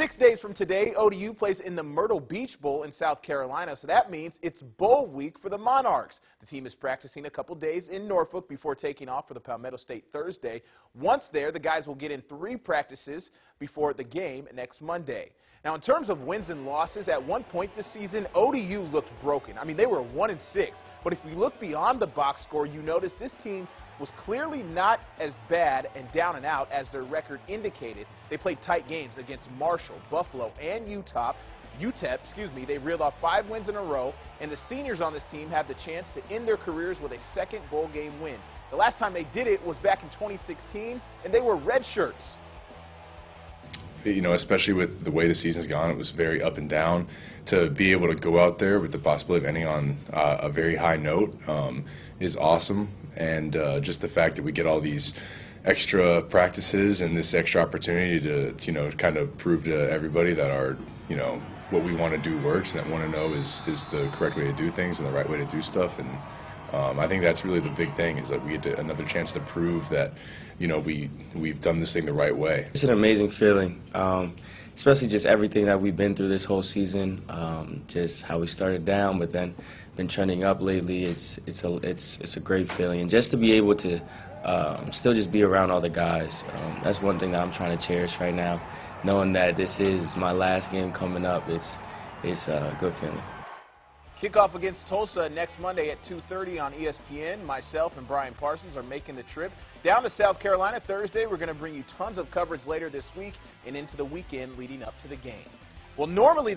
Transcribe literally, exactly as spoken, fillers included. Six days from today, O D U plays in the Myrtle Beach Bowl in South Carolina, so that means it's bowl week for the Monarchs. The team is practicing a couple days in Norfolk before taking off for the Palmetto State Thursday. Once there, the guys will get in three practices before the game next Monday. Now, in terms of wins and losses, at one point this season, O D U looked broken. I mean, they were one and six, but if we look beyond the box score, you notice this team was clearly not as bad and down and out as their record indicated. They played tight games against Marshall, Buffalo, and U T E P. U T E P, excuse me, they reeled off five wins in a row, and the seniors on this team have the chance to end their careers with a second bowl game win. The last time they did it was back in twenty sixteen, and they were red shirts. You know, especially with the way the season's gone, it was very up and down. To be able to go out there with the possibility of ending on uh, a very high note um, is awesome. And uh, just the fact that we get all these extra practices and this extra opportunity to, you know, kind of prove to everybody that our, you know, what we want to do works and that want to know is, is the correct way to do things and the right way to do stuff. And um, I think that's really the big thing, is that we get to, another chance to prove that, you know, we, we've done this thing the right way. It's an amazing feeling, um, especially just everything that we've been through this whole season, um, just how we started down but then been trending up lately. It's, it's, a, it's, it's a great feeling. And just to be able to um, still just be around all the guys, um, that's one thing that I'm trying to cherish right now, knowing that this is my last game coming up. It's, it's a good feeling. Kickoff against Tulsa next Monday at two thirty on E S P N. Myself and Brian Parsons are making the trip down to South Carolina Thursday. We're going to bring you tons of coverage later this week and into the weekend leading up to the game. Well, normally